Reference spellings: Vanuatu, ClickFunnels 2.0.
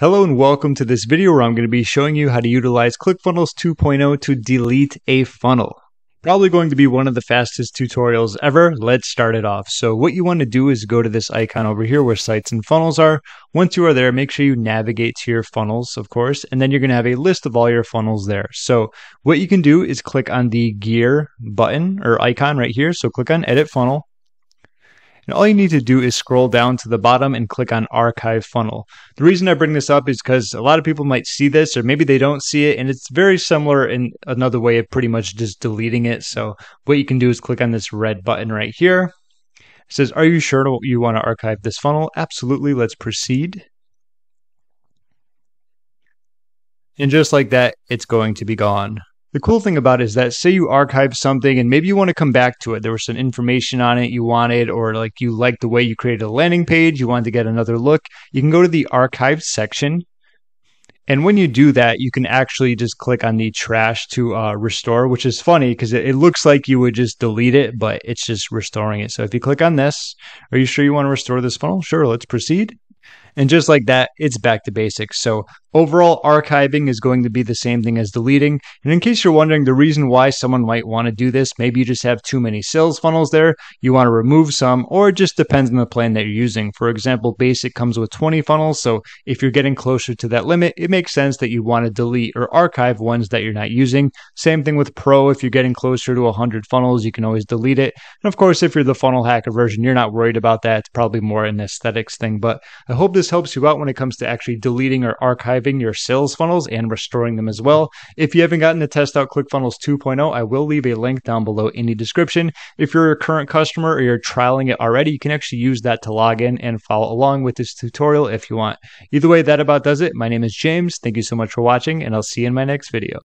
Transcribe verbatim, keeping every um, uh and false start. Hello and welcome to this video where I'm going to be showing you how to utilize ClickFunnels two point oh to delete a funnel. Probably going to be one of the fastest tutorials ever. Let's start it off. So what you want to do is go to this icon over here where sites and funnels are. Once you are there, make sure you navigate to your funnels, of course, and then you're going to have a list of all your funnels there. So what you can do is click on the gear button or icon right here. So click on edit funnel. And all you need to do is scroll down to the bottom and click on Archive Funnel. The reason I bring this up is because a lot of people might see this or maybe they don't see it, and it's very similar in another way of pretty much just deleting it. So what you can do is click on this red button right here. It says, are you sure you want to archive this funnel? Absolutely, let's proceed. And just like that, it's going to be gone. The cool thing about it is that say you archive something and maybe you want to come back to it. There was some information on it you wanted, or like you liked the way you created a landing page, you wanted to get another look. You can go to the archive section. And when you do that, you can actually just click on the trash to uh, restore, which is funny because it, it looks like you would just delete it, but it's just restoring it. So if you click on this, are you sure you want to restore this funnel? Sure, let's proceed. And just like that, it's back to basics. So overall, archiving is going to be the same thing as deleting. And in case you're wondering the reason why someone might want to do this, maybe you just have too many sales funnels there, you want to remove some, or it just depends on the plan that you're using. For example, basic comes with twenty funnels. So if you're getting closer to that limit, it makes sense that you want to delete or archive ones that you're not using. Same thing with pro. If you're getting closer to one hundred funnels, you can always delete it. And of course, if you're the funnel hacker version, you're not worried about that. It's probably more an aesthetics thing, but I hope this helps you out when it comes to actually deleting or archiving your sales funnels and restoring them as well. If you haven't gotten to test out ClickFunnels two point oh, I will leave a link down below in the description. If you're a current customer or you're trialing it already, you can actually use that to log in and follow along with this tutorial if you want. Either way, that about does it. My name is James. Thank you so much for watching, and I'll see you in my next video.